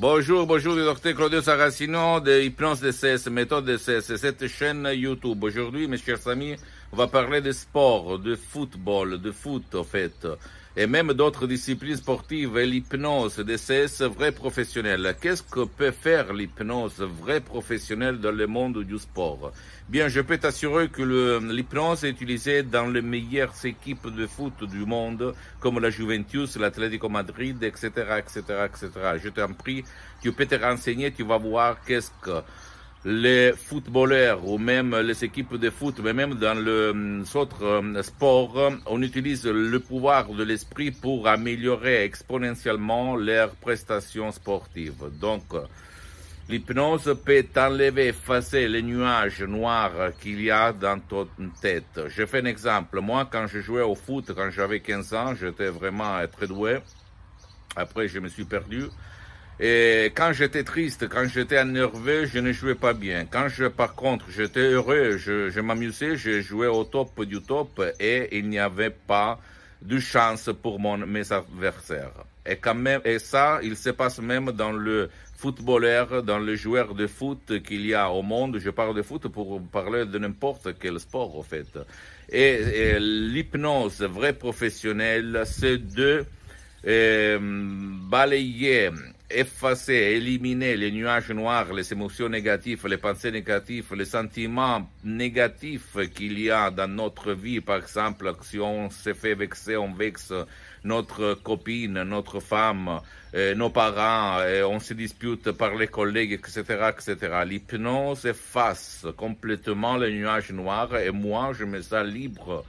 Bonjour, docteur Claudio Saracino de Hypnose de CS, méthode de CS, cette chaîne YouTube. Aujourd'hui, mes chers amis, on va parler de sport, de football, de foot en fait, et même d'autres disciplines sportives et l'hypnose de CS vrai professionnel. Qu'est-ce que peut faire l'hypnose vrai professionnel dans le monde du sport? Bien, je peux t'assurer que l'hypnose est utilisée dans les meilleures équipes de foot du monde, comme la Juventus, l'Atlético Madrid, etc. Je t'en prie, tu peux te renseigner, tu vas voir qu'est-ce que les footballeurs ou même les équipes de foot, mais même dans les autres sports, on utilise le pouvoir de l'esprit pour améliorer exponentiellement leurs prestations sportives. Donc, l'hypnose peut enlever, effacer les nuages noirs qu'il y a dans ton tête. Je fais un exemple. Moi, quand je jouais au foot, quand j'avais 15 ans, j'étais vraiment très doué. Après, je me suis perdu. Et quand j'étais triste, quand j'étais énervé, je ne jouais pas bien. Quand je, par contre, j'étais heureux, je m'amusais, je jouais au top du top et il n'y avait pas de chance pour mes adversaires. Et quand même, et ça, il se passe même dans le footballeur, dans le joueur de foot qu'il y a au monde. Je parle de foot pour parler de n'importe quel sport, en fait. Et l'hypnose vraie professionnelle, c'est de balayer, effacer, éliminer les nuages noirs, les émotions négatives, les pensées négatives, les sentiments négatifs qu'il y a dans notre vie. Par exemple, si on se fait vexer, on vexe notre copine, notre femme, nos parents, et on se dispute par les collègues, etc. L'hypnose efface complètement les nuages noirs et moi, je me sens libre,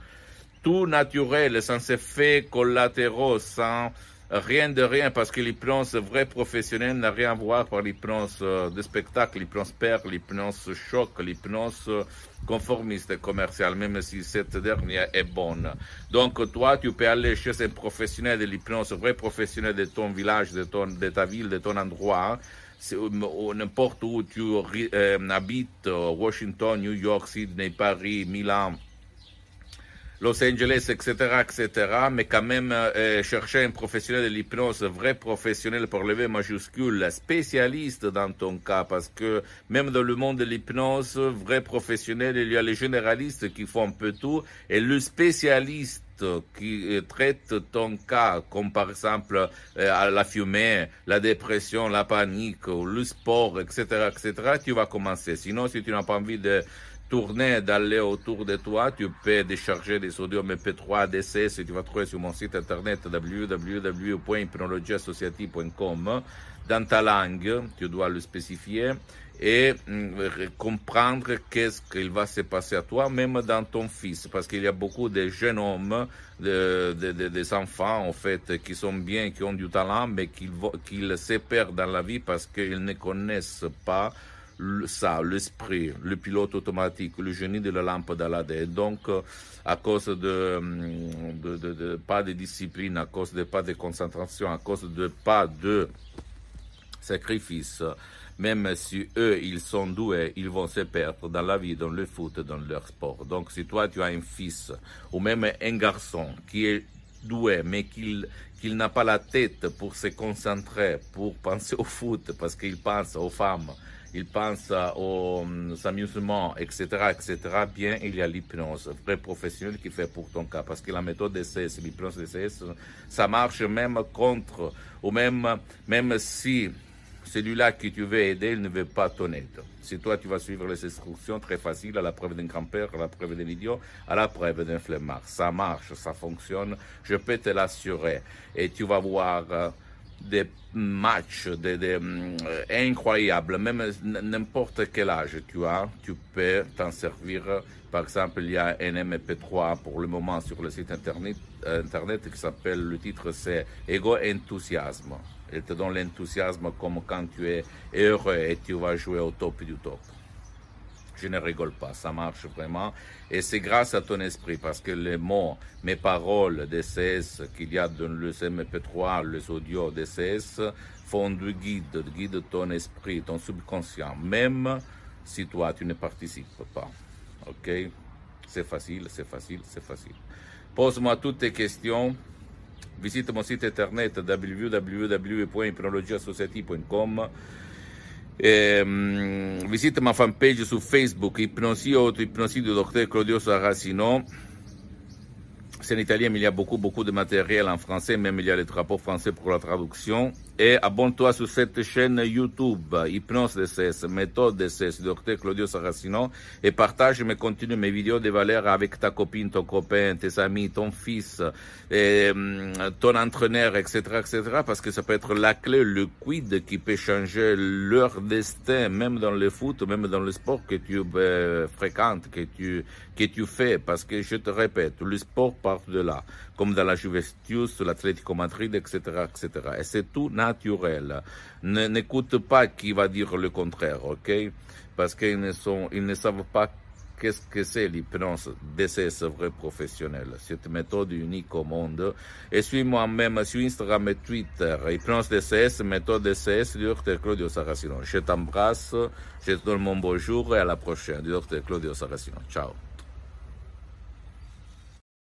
tout naturel, sans effets collatéraux, sans rien de rien, parce que l'hypnose vrai professionnel n'a rien à voir par l'hypnose de spectacle, l'hypnose père, l'hypnose choc, l'hypnose conformiste et commerciale, même si cette dernière est bonne. Donc toi, tu peux aller chez un professionnel de l'hypnose, vrai professionnel de ton village, de ta ville, de ton endroit, n'importe où tu habites, Washington, New York, Sydney, Paris, Milan, Los Angeles, etc., mais quand même chercher un professionnel de l'hypnose, vrai professionnel pour lever majuscule, spécialiste dans ton cas, parce que même dans le monde de l'hypnose, vrai professionnel, il y a les généralistes qui font un peu tout, et le spécialiste qui traite ton cas, comme par exemple la fumée, la dépression, la panique, le sport, etc., tu vas commencer. Sinon, si tu n'as pas envie de tourner, d'aller autour de toi, tu peux décharger des sodium MP3 DCS, tu vas trouver sur mon site internet www.ipnologiassociati.com dans ta langue, tu dois le spécifier et comprendre qu'est-ce qu'il va se passer à toi, même dans ton fils, parce qu'il y a beaucoup de jeunes hommes, des enfants en fait, qui sont bien, qui ont du talent, mais qui se perdent dans la vie parce qu'ils ne connaissent pas ça, l'esprit, le pilote automatique, le génie de la lampe d'Aladin. Donc, à cause de pas de discipline, à cause de pas de concentration, à cause de pas de sacrifice, même si eux, ils sont doués, ils vont se perdre dans la vie, dans le foot, dans leur sport. Donc, si toi, tu as un fils ou même un garçon qui est doué, mais qu'il n'a pas la tête pour se concentrer, pour penser au foot, parce qu'il pense aux femmes, il pense aux amusements, etc., bien, il y a l'hypnose vrai professionnel qui fait pour ton cas. Parce que la méthode DCS, l'hypnose DCS, ça marche même contre, ou même si celui-là que tu veux aider, il ne veut pas ton aide. Si toi, tu vas suivre les instructions très faciles, à la preuve d'un grand-père, à la preuve d'un idiot, à la preuve d'un flemmard. Ça marche, ça fonctionne, je peux te l'assurer. Et tu vas voir des matchs incroyables, même n'importe quel âge tu as, tu peux t'en servir. Par exemple, il y a un MP3 pour le moment sur le site internet qui s'appelle, le titre c'est Ego Enthousiasme. Il te donne l'enthousiasme comme quand tu es heureux et tu vas jouer au top du top. Je ne rigole pas, ça marche vraiment. Et c'est grâce à ton esprit, parce que les mots, mes paroles DCS qu'il y a dans le MP3, les audios DCS, font du guide, ton esprit, ton subconscient, même si toi, tu ne participes pas. OK? C'est facile. Pose-moi toutes tes questions. Visite mon site internet www.ipnologiassociati.com. Visite ma fanpage su Facebook, Hypnose Autohypnose de Dr Claudio Saracino. C'est en italien, mais il y a beaucoup de matériel en français, même il y a les drapeaux français pour la traduction. Et abonne-toi sur cette chaîne YouTube, Hypnose DCS, méthode DCS, Dr Claudio Saracino, et partage mes contenus, mes vidéos de valeur avec ta copine, ton copain, tes amis, ton fils, et, ton entraîneur, etc., parce que ça peut être la clé, le quid qui peut changer leur destin, même dans le foot, même dans le sport que tu fréquentes, que tu fais, parce que je te répète, le sport part de là, comme dans la Juventus, l'Atlético Madrid, etc. Et c'est tout naturel. N'écoute pas qui va dire le contraire, ok? Parce qu'ils ne savent pas qu'est-ce que c'est l'hypnose DCS vrai professionnel. Cette méthode unique au monde. Et suis-moi même sur Instagram et Twitter. Hypnose DCS, méthode DCS, Dr Claudio Saracino. Je t'embrasse, je te donne mon bonjour et à la prochaine. Dr Claudio Saracino. Ciao.